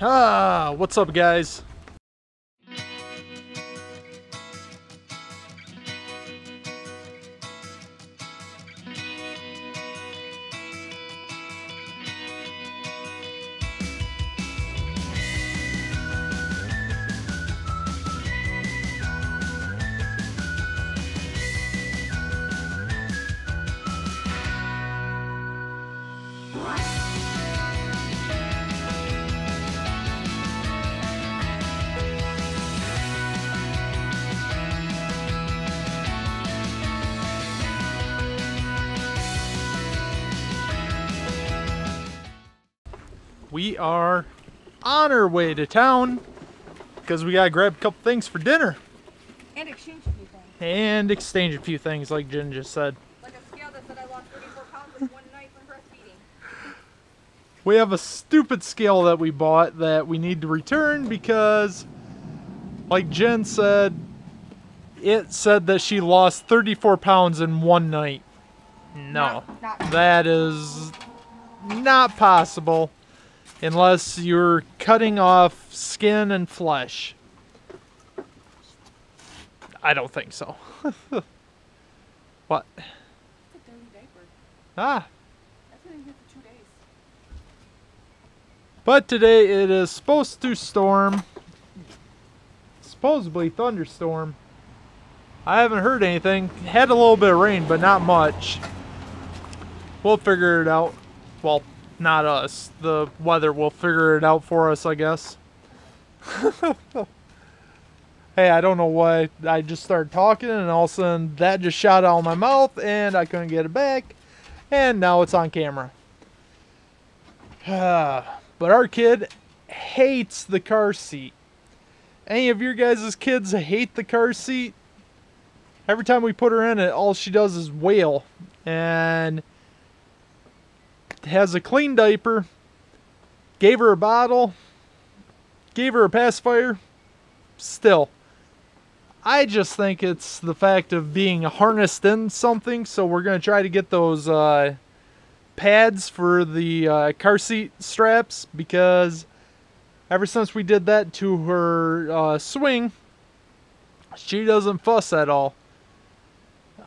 What's up, guys? We are on our way to town because we gotta grab a couple things for dinner. And exchange a few things. And exchange a few things, like Jen just said. Like a scale that said I lost 34 pounds in one night from breastfeeding. We have a stupid scale that we bought that we need to return because, like Jen said, it said that she lost 34 pounds in one night. No, that is not possible. Unless you're cutting off skin and flesh. I don't think so. What? It's a dirty diaper. Ah. That's been in here for 2 days. But today it is supposed to storm. Supposedly thunderstorm. I haven't heard anything. Had a little bit of rain, but not much. We'll figure it out. Well, not us. The weather will figure it out for us, I guess. Hey, I don't know why I just started talking and all of a sudden that just shot out of my mouth and I couldn't get it back. And now it's on camera. But our kid hates the car seat. Any of your guys' kids hate the car seat? Every time we put her in it, all she does is wail. And has a clean diaper, gave her a bottle, gave her a pacifier, still. I just think it's the fact of being harnessed in something, so we're going to try to get those pads for the car seat straps, because ever since we did that to her swing, she doesn't fuss at all.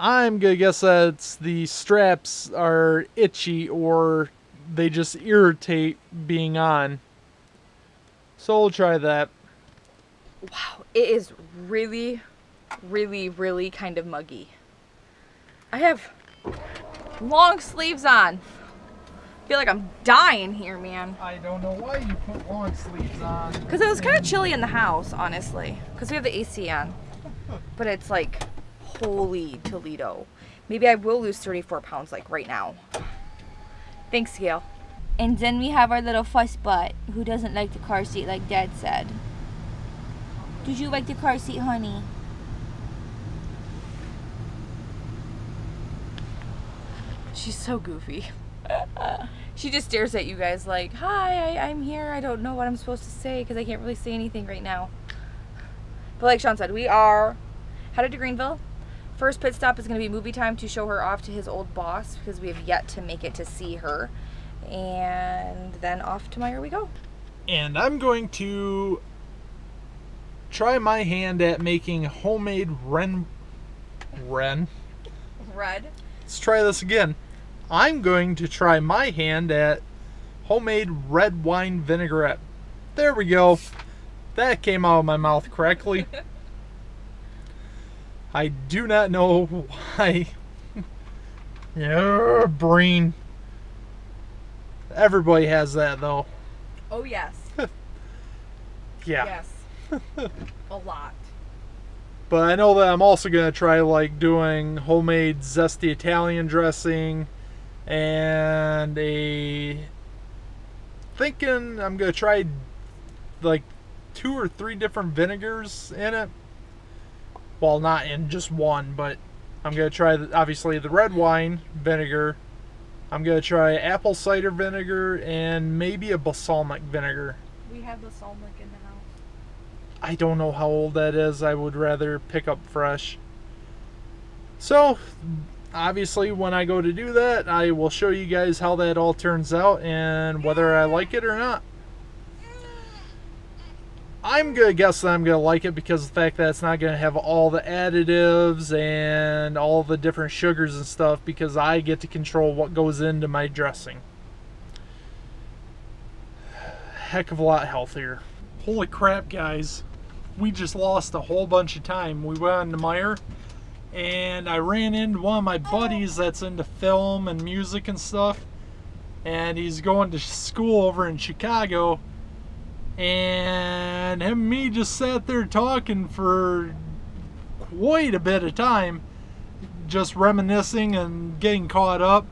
I'm gonna guess that it's the straps are itchy or they just irritate being on. So we'll try that. Wow, it is really, really, really kind of muggy. I have long sleeves on. I feel like I'm dying here, man. I don't know why you put long sleeves on. Because it was kind of chilly in the house, honestly. Because we have the AC on. But it's like... holy Toledo. Maybe I will lose 34 pounds like right now. Thanks, Gail. And then we have our little fuss butt who doesn't like the car seat like Dad said. Did you like the car seat, honey? She's so goofy. She just stares at you guys like, hi, I'm here. I don't know what I'm supposed to say because I can't really say anything right now. But like Sean said, we are headed to Greenville. First pit stop is going to be movie time to show her off to his old boss because we have yet to make it to see her. And then off to Meyer we go. And I'm going to try my hand at making homemade red. Let's try this again. I'm going to try my hand at homemade red wine vinaigrette. There we go. That came out of my mouth correctly. I do not know why your brain. Everybody has that though. Oh yes. Yeah. Yes. A lot. But I know that I'm also gonna try like doing homemade zesty Italian dressing and thinking I'm gonna try like 2 or 3 different vinegars in it. Well, not in just one, but I'm going to try, obviously, the red wine vinegar. I'm going to try apple cider vinegar and maybe a balsamic vinegar. We have balsamic in the house. I don't know how old that is. I would rather pick up fresh. So, obviously, when I go to do that, I will show you guys how that all turns out and whether I like it or not. I'm going to guess that I'm going to like it because of the fact that it's not going to have all the additives and all the different sugars and stuff, because I get to control what goes into my dressing. Heck of a lot healthier. Holy crap, guys. We just lost a whole bunch of time. We went on to Meijer, and I ran into one of my buddies that's into film and music and stuff, and he's going to school over in Chicago, and him and me just sat there talking for quite a bit of time, just reminiscing and getting caught up.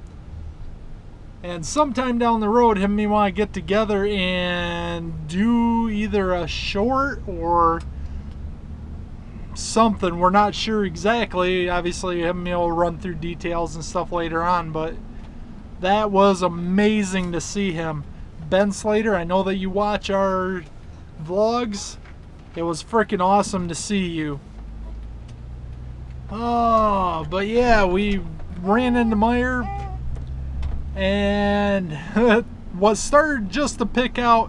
And sometime down the road, him and me want to get together and do either a short or something. We're not sure exactly. Obviously, him and me will run through details and stuff later on, but that was amazing to see him. Ben Slater, I know that you watch our vlogs. It was freaking awesome to see you. Oh, but yeah, we ran into Meijer. And what started just to pick out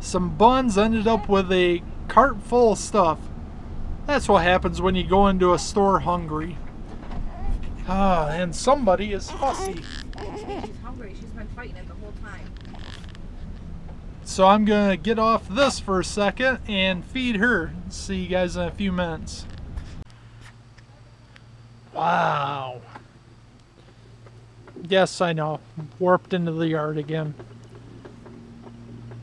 some buns ended up with a cart full of stuff. That's what happens when you go into a store hungry. And somebody is fussy. She's hungry. She's been fighting it the whole time. So I'm going to get off this for a second and feed her. See you guys in a few minutes. Wow. Yes, I know, warped into the yard again.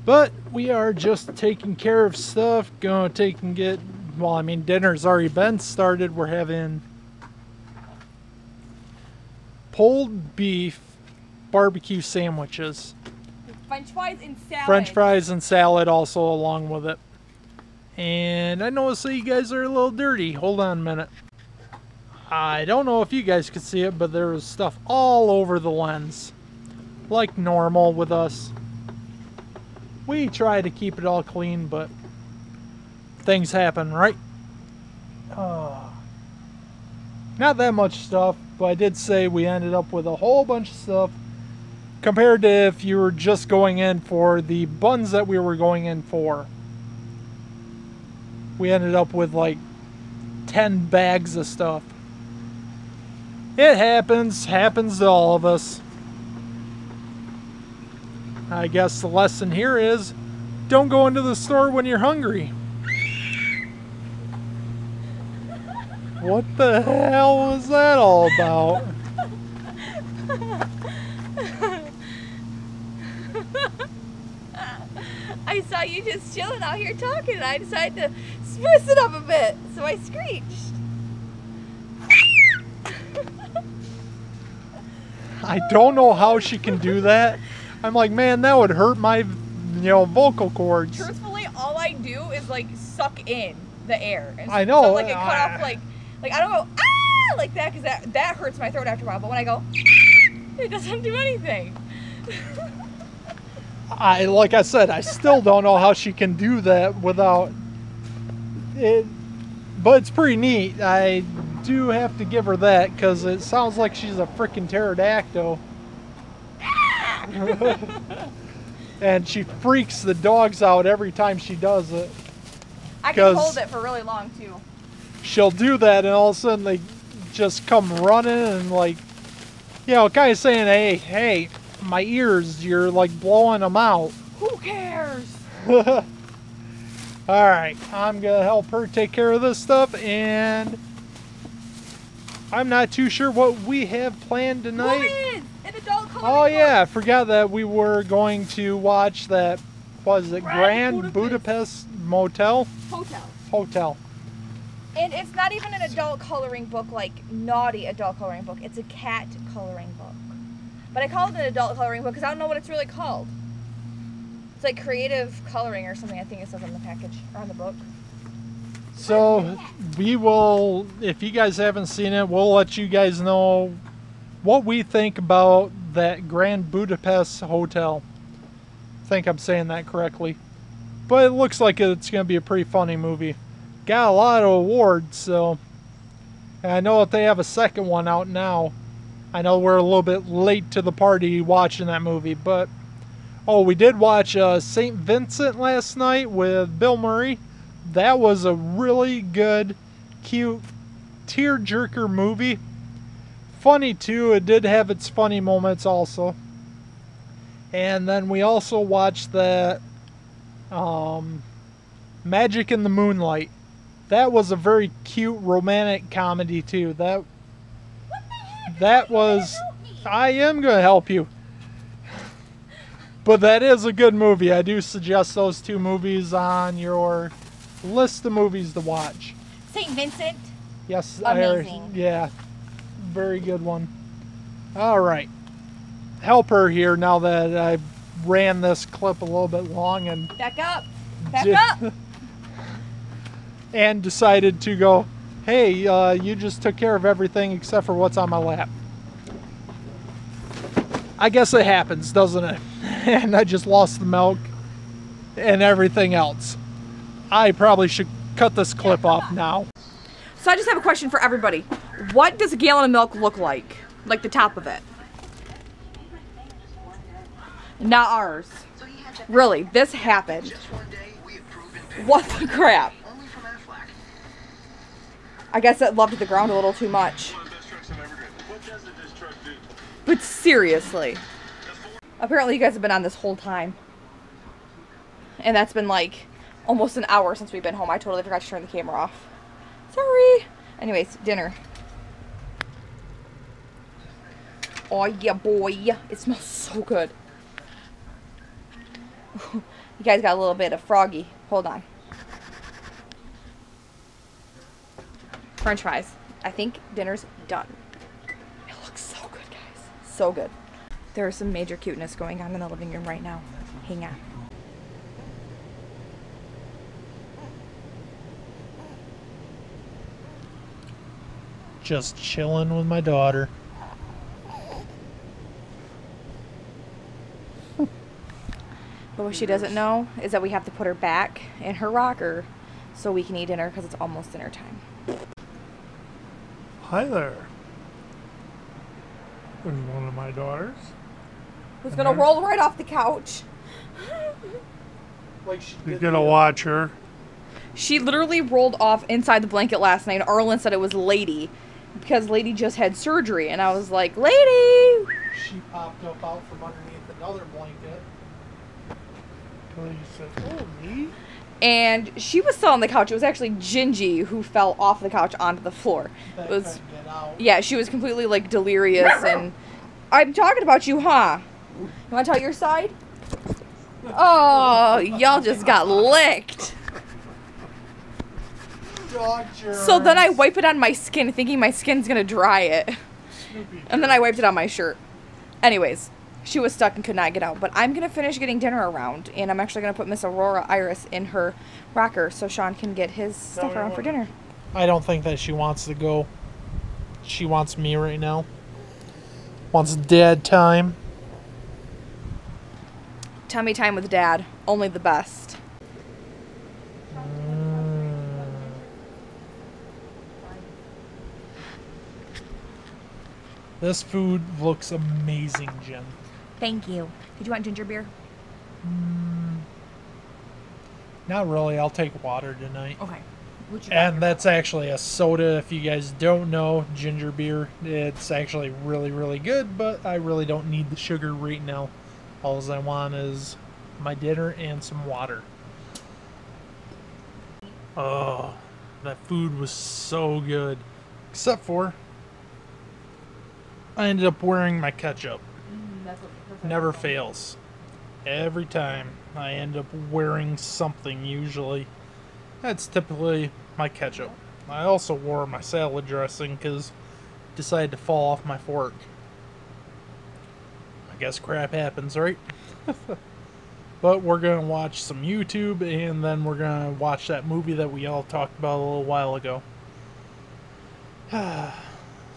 But we are just taking care of stuff, going to take and get, well, I mean, dinner's already been started. We're having pulled beef barbecue sandwiches. French fries and salad. French fries and salad also along with it. And I noticed that you guys are a little dirty. Hold on a minute. I don't know if you guys could see it, but there was stuff all over the lens. Like normal with us. We try to keep it all clean, but things happen, right? Not that much stuff, but I did say we ended up with a whole bunch of stuff compared to if you were just going in for the buns that we were going in for. We ended up with like 10 bags of stuff. It happens to all of us. I guess the lesson here is don't go into the store when you're hungry. What the hell was that all about? I saw you just chilling out here talking and I decided to spruce it up a bit, so I screeched. I don't know how she can do that. I'm like, man, that would hurt my, vocal cords. Truthfully, all I do is like suck in the air. And I know. So, like it cut off like I don't go ah like that because that hurts my throat after a while. But when I go, ah, it doesn't do anything. Like I said, I still don't know how she can do that without it. But it's pretty neat. I do have to give her that because it sounds like she's a freaking pterodactyl. And she freaks the dogs out every time she does it. I can hold it for really long too. She'll do that and all of a sudden they just come running and like, kind of saying, hey, my ears, you're like blowing them out. Who cares? Alright, I'm going to help her take care of this stuff, and I'm not too sure what we have planned tonight. Women in adult coloring book. Oh yeah, I forgot that we were going to watch that, Grand Budapest Motel? Hotel. And it's not even an adult coloring book, like naughty adult coloring book. It's a cat coloring book. But I call it an adult coloring book because I don't know what it's really called. It's like creative coloring or something, I think it says on the package, or on the book. So we will, if you guys haven't seen it, we'll let you guys know what we think about that Grand Budapest Hotel. I think I'm saying that correctly. But it looks like it's going to be a pretty funny movie. Got a lot of awards, so. And I know that they have a second one out now. I know we're a little bit late to the party watching that movie, but. Oh, we did watch St. Vincent last night with Bill Murray. that was a really good, cute, tearjerker movie. Funny too, it did have its funny moments also. And then we also watched the Magic in the Moonlight. That was a very cute romantic comedy too. That was... I am going to help you. But that is a good movie. I do suggest those two movies on your list of movies to watch. St. Vincent? Yes. Amazing. Yeah. Very good one. Alright. Help her here now that I ran this clip a little bit long and... Back up! Back up! And decided to go, hey, you just took care of everything except for what's on my lap. I guess it happens, doesn't it? And I just lost the milk and everything else. I probably should cut this clip off now. So I just have a question for everybody. What does a gallon of milk look like? Like the top of it. Not ours. Really, this happened. What the crap? I guess it loved the ground a little too much. But seriously. Apparently you guys have been on this whole time. And that's been like almost an hour since we've been home. I totally forgot to turn the camera off. Sorry. Anyways, dinner. Oh yeah, boy. It smells so good. You guys got a little bit of froggy. Hold on. French fries. I think dinner's done. It looks so good, guys. So good. There is some major cuteness going on in the living room right now. Hang on. Just chilling with my daughter. But what she doesn't know is that we have to put her back in her rocker so we can eat dinner because it's almost dinner time. Hi there. There's one of my daughters. Who's going to roll right off the couch. Like you're going to watch her. She literally rolled off inside the blanket last night. Arlen said it was Lady because Lady just had surgery. And I was like, Lady! She popped up out from underneath another blanket. Lady said, oh, me? And she was still on the couch. It was actually Gingy who fell off the couch onto the floor. It was, yeah, she was completely like delirious and I'm talking about you, huh? You want to tell your side? Oh, y'all just got licked. So then I wipe it on my skin thinking my skin's going to dry it. And then I wiped it on my shirt. Anyways. She was stuck and could not get out, but I'm going to finish getting dinner around, and I'm actually going to put Miss Aurora Iris in her rocker so Sean can get his stuff around for dinner. I don't think that she wants to go. She wants me right now. Wants dad time. Tummy time with dad. Only the best. This food looks amazing, Jen. Thank you. Did you want ginger beer? Not really. I'll take water tonight. Okay. And that's actually a soda. If you guys don't know, ginger beer. It's actually really, really good, but I really don't need the sugar right now. All I want is my dinner and some water. Oh, that food was so good. Except for... I ended up wearing my ketchup. Never fails. Every time I end up wearing something, usually. That's typically my ketchup. I also wore my salad dressing because it decided to fall off my fork. I guess crap happens, right? But we're going to watch some YouTube and then we're going to watch that movie that we all talked about a little while ago.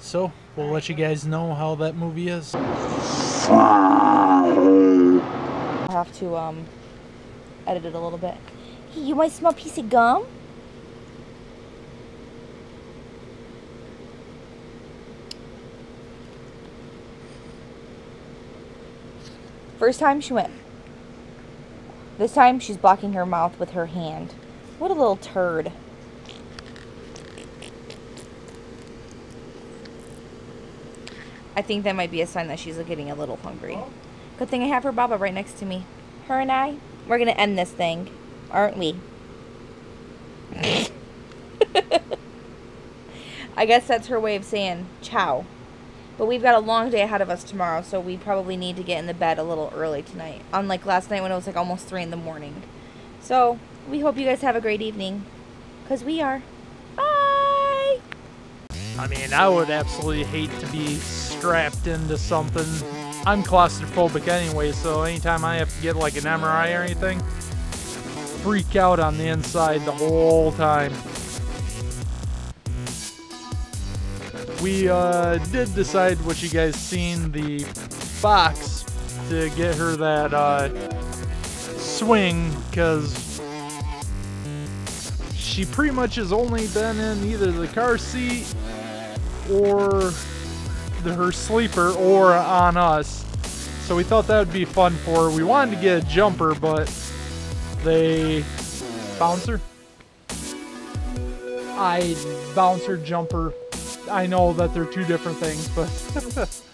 So... we'll let you guys know how that movie is. I have to edit it a little bit. Hey, you might smell a piece of gum? First time she went. This time she's blocking her mouth with her hand. What a little turd. I think that might be a sign that she's getting a little hungry. Good thing I have her Baba right next to me. Her and I, we're going to end this thing, aren't we? I guess that's her way of saying ciao. But we've got a long day ahead of us tomorrow, so we probably need to get in the bed a little early tonight. Unlike last night when it was like almost 3 in the morning. So, we hope you guys have a great evening. Because we are. Bye! I mean, I would absolutely hate to be strapped into something. I'm claustrophobic anyway, so anytime I have to get like an MRI or anything, freak out on the inside the whole time. We did decide, what you guys seen, the box to get her that swing, because she pretty much has only been in either the car seat or her sleeper or on us, so we thought that would be fun for her. We wanted to get a jumper, but they bouncer jumper, I know that they're two different things, but